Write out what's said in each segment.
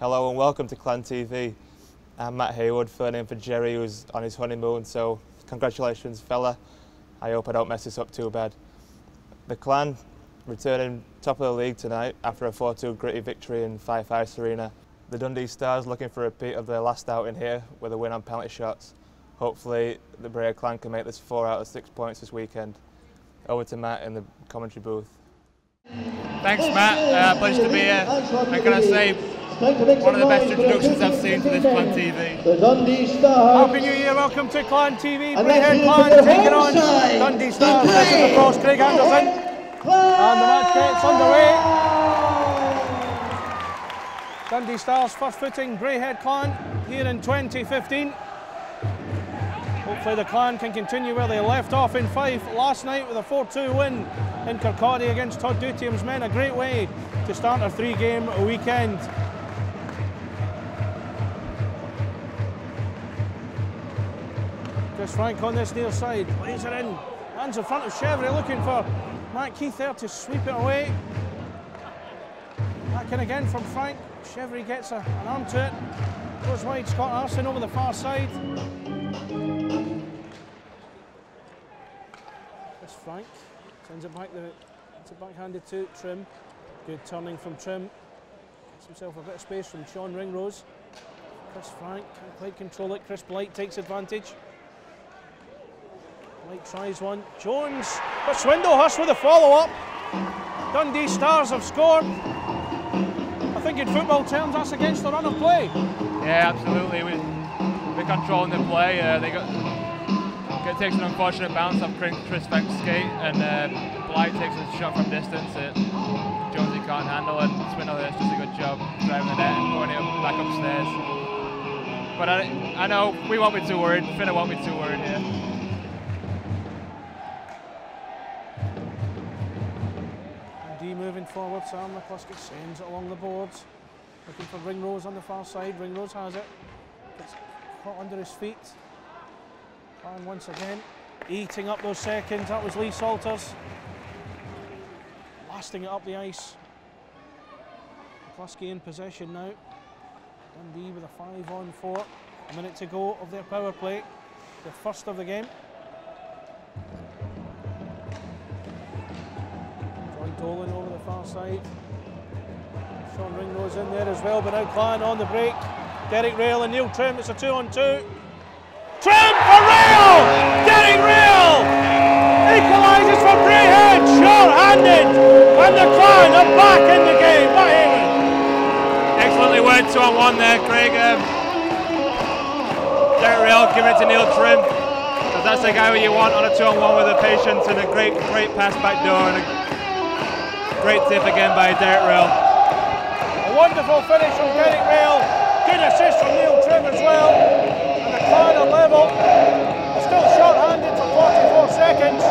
Hello and welcome to Clan TV. I'm Matt Haywood, filling in for Jerry, who's on his honeymoon, so congratulations, fella. I hope I don't mess this up too bad. The Clan returning top of the league tonight after a 4-2 gritty victory in Fife Ice Arena. The Dundee Stars looking for a repeat of their last outing here with a win on penalty shots. Hopefully the Braehead Clan can make this 4 out of 6 points this weekend. Over to Matt in the commentary booth. Thanks, Matt. Pleasure to be here. And can I say, one of the best introductions I've seen to this Clan TV. The Dundee Stars. Happy New Year, welcome to Clan TV. Braehead Clan taking on Dundee Stars. This is, of course, Craig Anderson. And the match gets underway. Dundee Stars first footing Braehead Clan here in 2015. Hopefully the Clan can continue where they left off in Fife last night with a 4-2 win in Kirkcaldy against Todd Dutiam's men. A great way to start a 3-game weekend. Chris Frank on this near side, lays it in, lands in front of Chevrier, looking for Matt Keith there to sweep it away. Back in again from Frank, Chevrier gets an arm to it, goes wide, Scott Aarssen over the far side. Frank sends it back, it's backhanded to Trim. Good turning from Trim. Gets himself a bit of space from Sean Ringrose. Chris Frank can't quite control it. Chris Blight takes advantage. Blight tries one. Jones, but Swindlehurst with a follow-up. Dundee Stars have scored. I think in football terms that's against the run of play. Yeah, absolutely. We're controlling the play. They got. It takes an unfortunate bounce off Chris Frank's skate, and Blight takes a shot from distance that Jonesy can't handle, and Swindlehurst does a good job driving the net and going back upstairs. But I know we won't be too worried, Finner won't be too worried here. And D moving forward, Sam McCluskey sends it along the boards, looking for Ringrose on the far side. Ringrose has it, gets caught under his feet. And once again, eating up those seconds, that was Lee Salters. Blasting it up the ice. McCluskey in possession now. Dundee with a 5-on-4. A minute to go of their power play. The first of the game. John Dolan over the far side. Sean Ringrose in there as well, but now Clan on the break. Derek Roehl and Neil Trim, it's a 2-on-2. Trim for Roehl! Derek Roehl equalises for Braehead, short-handed, and the Clan are back in the game. Matt Haywood. Excellently went 2-on-1 there, Craig. Derek Roehl giving it to Neil Trim, because that's the guy you want on a 2-on-1 with a patience, and a great pass back door, and a great tip again by Derek Roehl. A wonderful finish from Derek Roehl, good assist from Neil Trim as well. Clan are level, they're still short-handed for 44 seconds,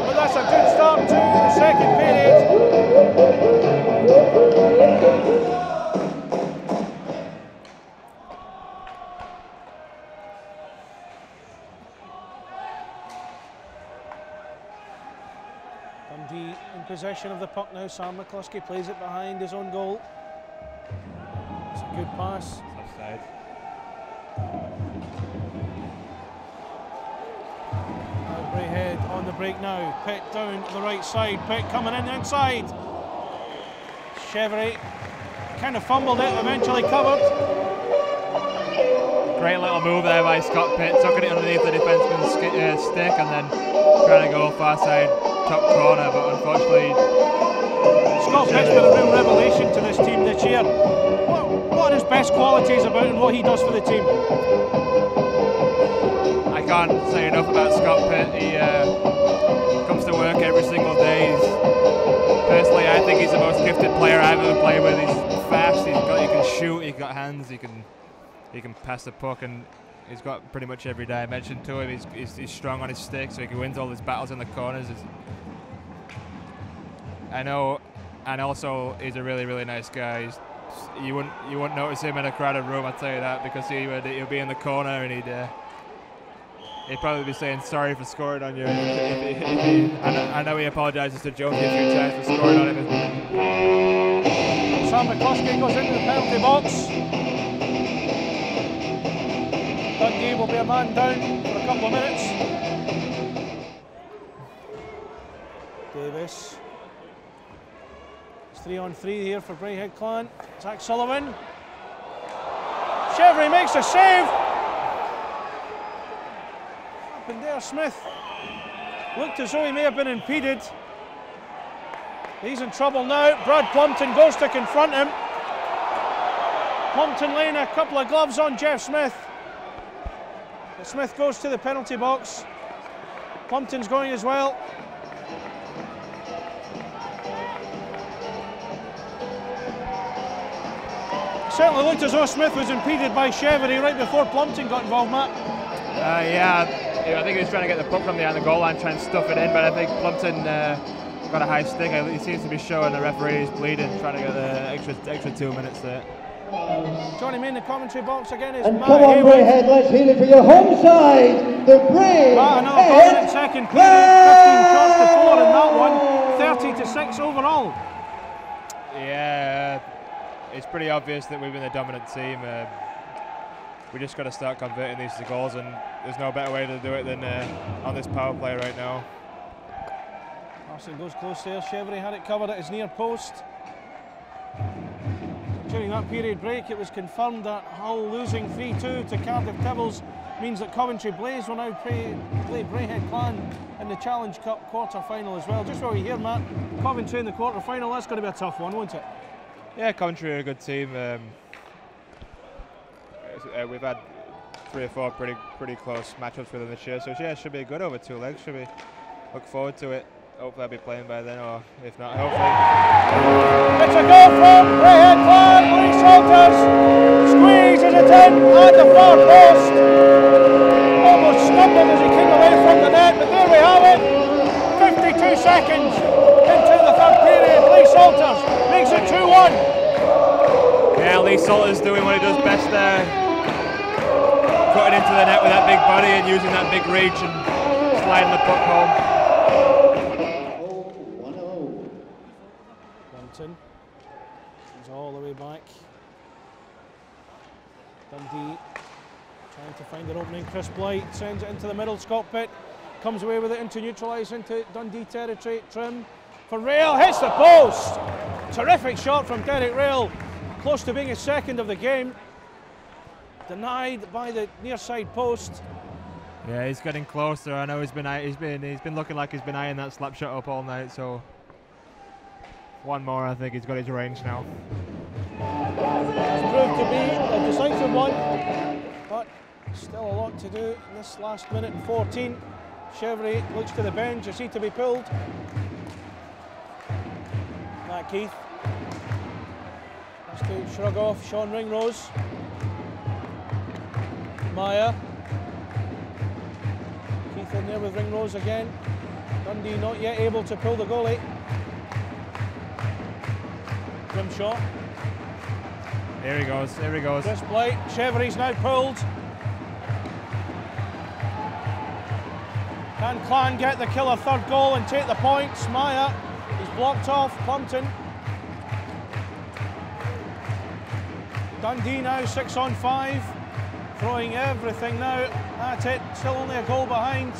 but that's a good start to the second period. Dundee in possession of the puck now. Sam McCluskey plays it behind his own goal. It's a good pass. Offside. Braehead on the break now. Pitt down the right side. Pitt coming in the inside. Chevrier kind of fumbled it, eventually covered. Great little move there by Scott Pitt, tucking it underneath the defenseman's stick and then trying to go far side top corner, but unfortunately. Scott Pitt's been a real revelation to this team this year. What are his best qualities about and what he does for the team? I can't say enough about Scott Pitt. He comes to work every single day. Personally, I think he's the most gifted player I've ever played with. He's fast, he can shoot, he's got hands, he can pass the puck, and he's got pretty much every dimension to him. He's strong on his stick, so he can win all his battles in the corners. I know, and also he's a really nice guy. You wouldn't notice him in a crowded room, I'll tell you that, because he'd be in the corner and he'd probably be saying sorry for scoring on you. I know he apologises to Jonesy a few times for scoring on him. Sam McCluskey goes into the penalty box. Dundee will be a man down for a couple of minutes. Davis. It's 3-on-3 here for Braehead Clan. Zach Sullivan. Chevrier makes a save. Up in there, Smith. Looked as though he may have been impeded. He's in trouble now. Brad Plumpton goes to confront him. Plumpton laying a couple of gloves on Jeff Smith. But Smith goes to the penalty box. Plumpton's going as well. Certainly looked as though Smith was impeded by Cheverie right before Plumpton got involved, Matt. Yeah, I think he was trying to get the puck from the goal line, trying to stuff it in, but I think Plumpton got a high stick. He seems to be showing the referee is bleeding, trying to get the extra 2 minutes there. Joining me in the commentary box again is Matt Haywood. Come on, Braehead, let's hear it for your home side, the Braehead. Wow, another 5 minute second period, 15 shots to 4 in that one, 30-6 overall. Yeah, it's pretty obvious that we've been the dominant team. We just got to start converting these to goals, and there's no better way to do it than on this power play right now. Aarssen goes close there. Chevrier had it covered at his near post. During that period break, it was confirmed that Hull losing 3-2 to Cardiff Devils means that Coventry Blaze will now play Braehead Clan in the Challenge Cup quarter-final as well. Just while you're here, Matt, Coventry in the quarter-final, that's going to be a tough one, won't it? Yeah, Coventry are a good team. We've had 3 or 4 pretty close matchups with them this year, so yeah, it should be good over 2 legs. Should we look forward to it? Hopefully I'll be playing by then, or if not, hopefully. It's a goal from Braehead Clan. Lee Salters squeezes it in at the far post. Almost stumbled as he came away from the net, but there we have it. 52 seconds into the 3rd period. Lee Salters makes it 2-1. Yeah, Lee Salters doing what he does best there. Cutting into the net with that big body and using that big reach and sliding the puck home. He's all the way back. Dundee trying to find an opening. Chris Blight sends it into the middle. Scott Pitt comes away with it into neutralise into Dundee territory. Trim for Roehl, hits the post. Terrific shot from Derek Roehl, close to being his 2nd of the game. Denied by the near side post. Yeah, he's getting closer. I know he's been looking like he's been eyeing that slap shot up all night. So. One more, I think he's got his range now. It's proved to be a decisive one, but still a lot to do in this last minute and 14. Chevrier looks to the bench, is he to be pulled? Matt Keith has to shrug off Sean Ringrose. Meyer. Keith in there with Ringrose again. Dundee not yet able to pull the goalie. Trim shot. Here he goes, here he goes. Chris Blight, Cheverie's now pulled. Can Clan get the killer 3rd goal and take the points? Meyer is blocked off, Plumpton. Dundee now 6-on-5, throwing everything now at it, still only a goal behind.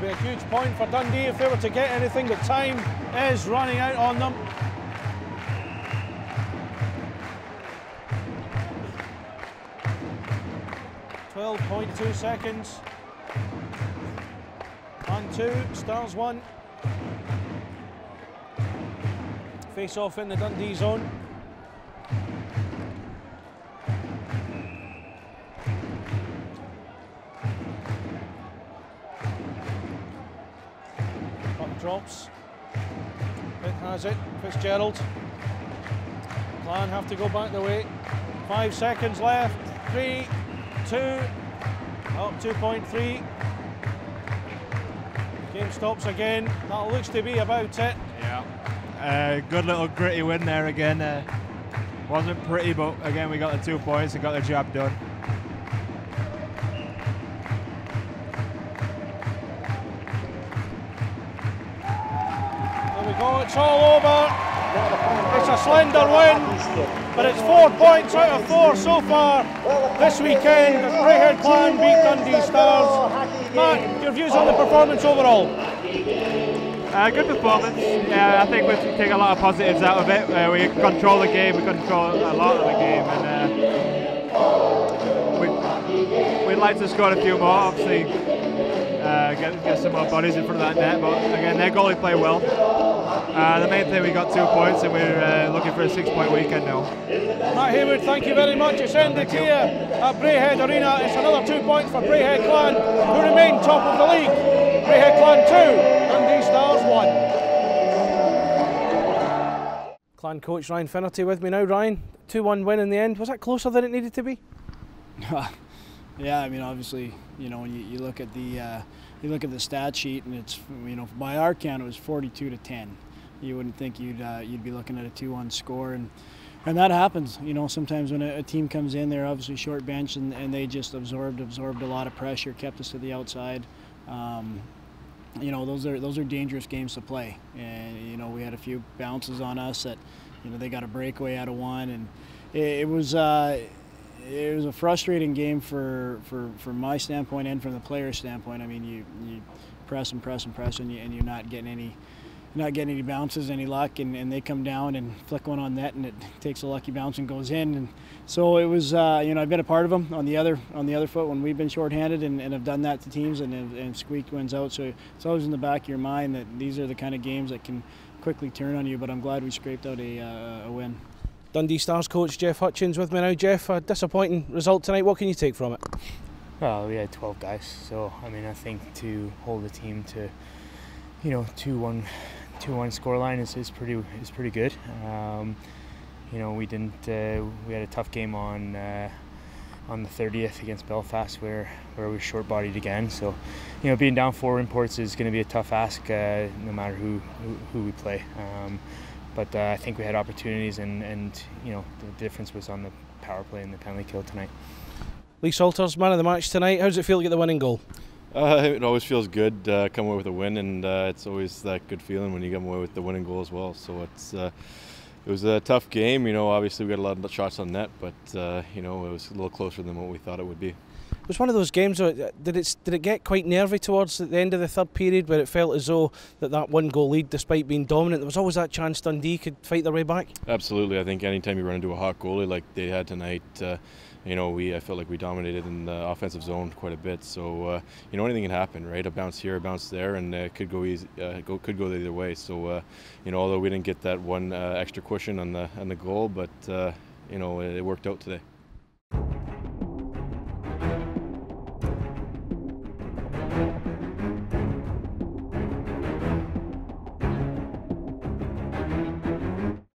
Be a huge point for Dundee if they were to get anything. The time is running out on them. .2 seconds. 1-2, Stars 1. Face off in the Dundee zone. Drops. Pitt has it. Fitzgerald. Clan have to go back the way. 5 seconds left. 3-2. Up 2.3. Game stops again. That looks to be about it. Yeah. Good little gritty win there again. Wasn't pretty, but again we got the 2 points and got the job done. No, it's all over. It's a slender win, but it's 4 points out of 4 so far this weekend as Braehead Clan beat Dundee Stars. Matt, your views on the performance overall? Good performance. I think we take a lot of positives out of it. We control the game, we control a lot of the game, and we'd like to score a few more, obviously. Get some more bodies in front of that net, but again, their goalie played well. The main thing, we got 2 points, and we're looking for a 6-point weekend now. Matt Haywood, thank you very much. It's ended here at Braehead Arena. It's another 2 points for Braehead Clan, who remain top of the league. Braehead Clan 2, Dundee Stars 1. Clan coach Ryan Finnerty with me now. Ryan, 2-1 win in the end. Was that closer than it needed to be? Yeah, I mean, obviously, you know, when you look at the stat sheet, and it's, you know, by our count it was 42-10. You wouldn't think you'd be looking at a 2-1 score, and that happens. You know, sometimes when a team comes in, they're obviously short bench, and they just absorbed a lot of pressure, kept us to the outside. You know, those are dangerous games to play, and you know, we had a few bounces on us that, you know, they got a breakaway out of one, and it was a frustrating game from my standpoint and from the player's standpoint. I mean, you press and press and press, and you're not getting any bounces, any luck, and they come down and flick one on net, and it takes a lucky bounce and goes in. And so it was, you know, I've been a part of them on the other foot when we've been shorthanded, and have done that to teams, and squeaked wins out. So it's always in the back of your mind that these are the kind of games that can quickly turn on you. But I'm glad we scraped out a win. Dundee Stars coach Jeff Hutchins with me now. Jeff, a disappointing result tonight. What can you take from it? Well, we had 12 guys, so I mean, I think to hold the team to, you know, 2-1 scoreline is pretty good. You know, we didn't. We had a tough game on the 30th against Belfast, where we short-bodied again. So, you know, being down 4 imports is going to be a tough ask, no matter who we play. But I think we had opportunities, and you know, the difference was on the power play and the penalty kill tonight. Lee Salters, man of the match tonight. How does it feel to get the winning goal? It always feels good come away with a win, and it's always that good feeling when you come away with the winning goal as well. So it's it was a tough game. You know, obviously we got a lot of shots on net, but you know, it was a little closer than what we thought it would be. It was one of those games. Did it get quite nervy towards the end of the third period, where it felt as though that 1-goal lead, despite being dominant, there was always that chance Dundee could fight their way back? Absolutely. I think any time you run into a hot goalie like they had tonight, you know, I felt like we dominated in the offensive zone quite a bit. So you know, anything can happen, right? A bounce here, a bounce there, and it could go easy, could go either way. So you know, although we didn't get that one extra cushion on the goal, but you know, it worked out today.